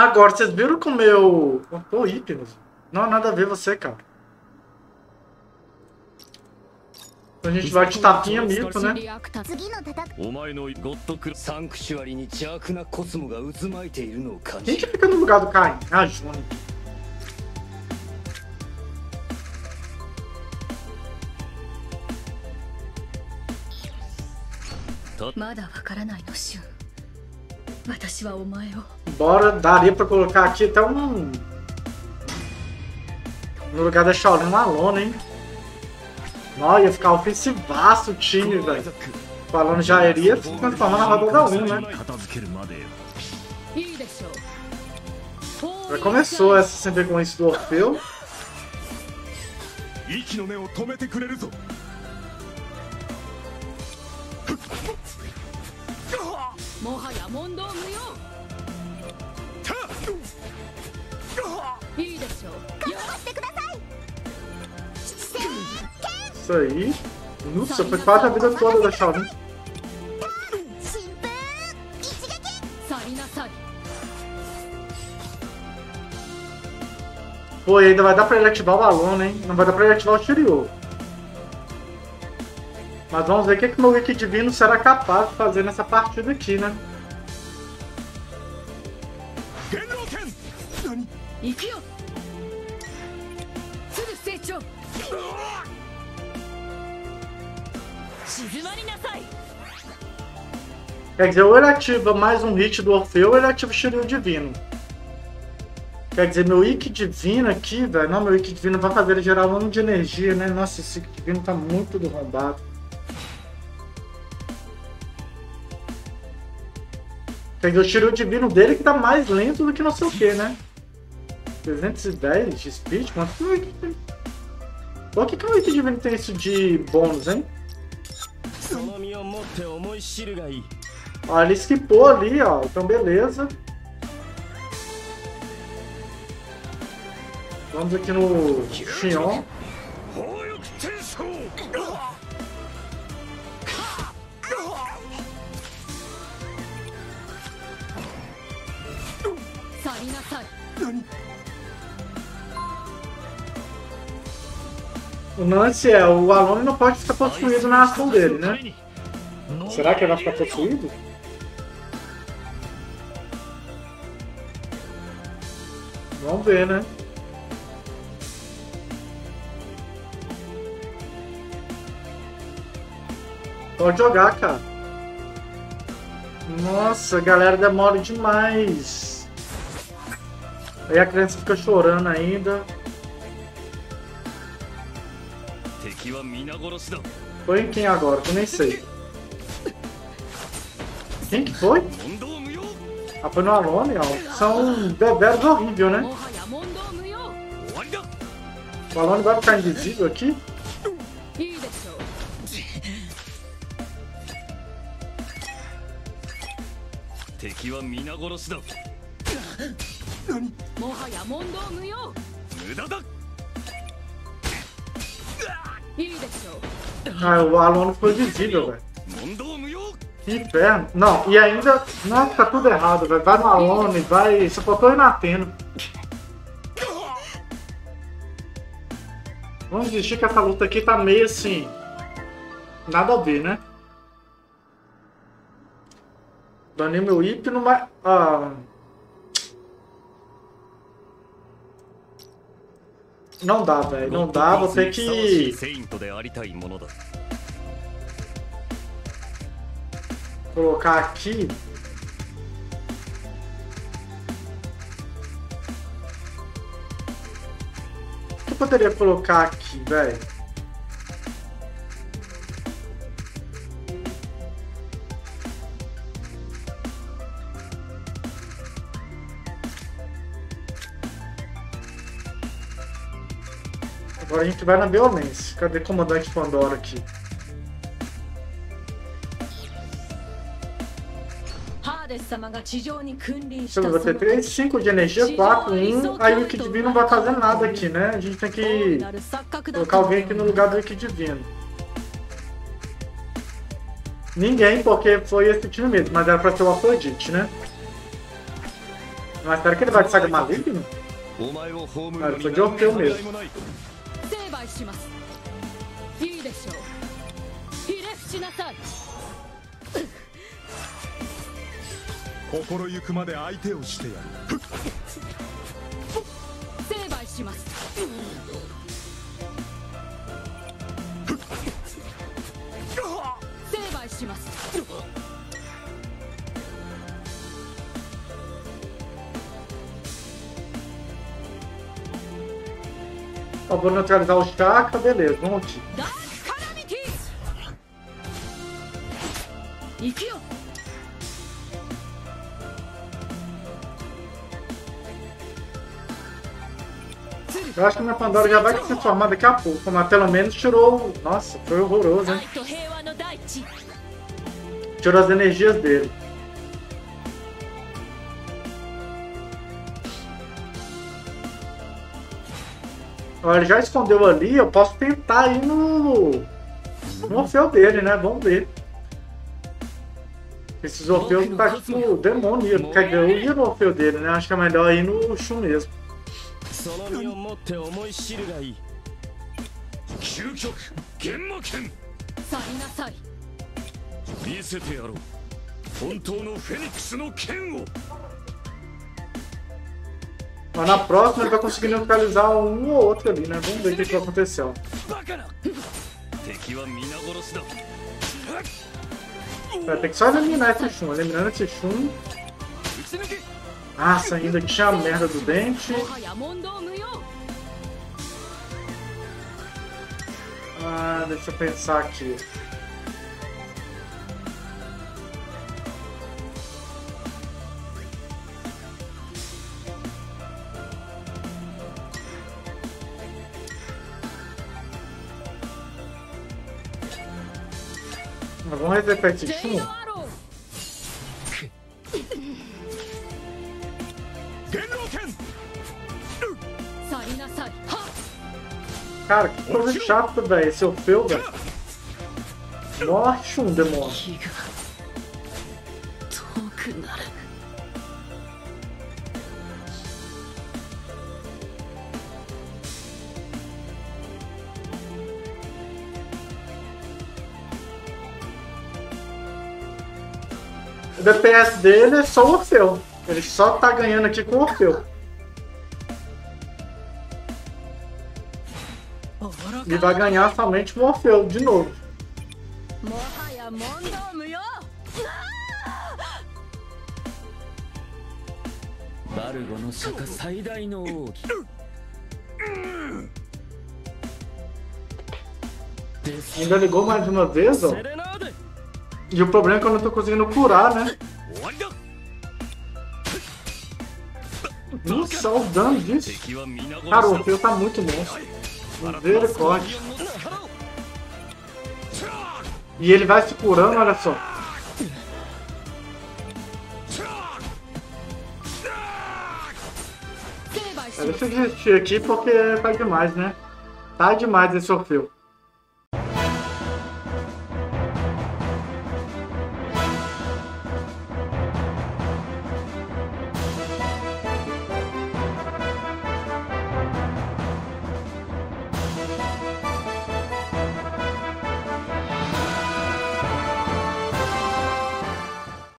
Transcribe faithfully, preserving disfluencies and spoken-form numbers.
Agora, vocês viram como eu... Eu tô Hipnos. Não há nada a ver você, cara. Então a gente vai de tapinha mito, né? Quem que fica no lugar do Kain? Ah, Shun. Bora, daria pra colocar aqui até um... No lugar da Shaolin Malona, hein? Nossa, ia ficar ofensivaço o time, velho. Falando já iria se transformar na rodada um, né? Já começou essa sem vergonha do Orfeu. Isso aí. Nossa, foi quase a vida toda da Shaolin. Pô, ainda vai dar pra ele ativar o Alonio, hein? Não vai dar pra ele ativar o Shiryu. Mas vamos ver o que, é que o meu Wiki Divino será capaz de fazer nessa partida aqui, né? General Ken! Quer dizer, ou ele ativa mais um hit do Orfeu, ou ele ativa o Shiryu Divino. Quer dizer, meu Ikki Divino aqui, velho. Não, meu Ikki Divino vai fazer ele gerar um ano de energia, né? Nossa, esse Ikki Divino tá muito derrombado. Quer dizer, o Shiryu Divino dele que tá mais lento do que não sei o que, né? trezentos e dez de speed? Quanto que o Ikki Divino... Por que que o Ikki Divino tem isso de bônus, hein? Ó, ele esquipou ali, ó. Então, beleza. Vamos aqui no Xion. O lance é, o Alonio não pode ficar possuído na ação dele, né? Será que ele vai ficar possuído? Vamos ver, né? Pode jogar, cara. Nossa, a galera demora demais. Aí a criança fica chorando ainda. Foi em quem agora? Eu nem sei. Quem que foi? Ah, foi no Alonio, ó. São bebês horríveis, né? O Alonio vai ficar invisível aqui? Ah, o Alonio foi invisível, velho. Que inferno. Não, e ainda... Nossa, tá tudo errado, velho. Vai no Alonio, vai... Só faltou ir na Atena. Vamos dizer que essa luta aqui tá meio assim... Nada a ver, né? Banei meu hipno, mas... Ah... Não dá, velho. Não dá, vou ter que... Colocar aqui... O que eu poderia colocar aqui, velho? Agora a gente vai na violência. Cadê o comandante Pandora aqui? Deixa eu ter três, cinco de energia, quatro, um. Aí o Ikki Divino não vai fazer nada aqui, né? A gente tem que colocar alguém aqui no lugar do Ikki Divino. Ninguém, porque foi esse time mesmo, mas era pra ser o Afrodite, né? Mas será que ele vai de saga maligno? Cara, eu sou de Orfeu mesmo. Ó, vou neutralizar o Shaka, beleza, vamos. Eu acho que minha Pandora já vai se transformar daqui a pouco, mas pelo menos tirou... Nossa, foi horroroso, hein? Tirou as energias dele. Ó, ele já escondeu ali, eu posso tentar ir no... no Orfeu dele, né? Vamos ver. Esses Orfeus não tá tipo demônio, quer dizer, eu ia no Orfeu dele, né? Acho que é melhor ir no Shun mesmo. Mas na próxima ele vai conseguir neutralizar um ou outro ali, né? Vamos ver o que aconteceu. Vai ter que só eliminar esse Shun, eliminando esse Shun. Nossa, ainda tinha a merda do dente. Ah, deixa eu pensar aqui. Vamos repetir isso? Cara, que coisa chata, velho, esse Orfeu, velho. Morte, um demônio. O D P S dele é só o Orfeu. Ele só tá ganhando aqui com o Orfeu. E vai ganhar somente o Orfeu de novo. Ainda ligou mais uma vez, ó. E o problema é que eu não tô conseguindo curar, né? Nossa, olha o dano disso. Cara, o Orfeu tá muito bom. Misericórdia. E ele vai se curando, olha só. Deixa eu desistir aqui porque tá demais, né? Tá demais esse Orfeu.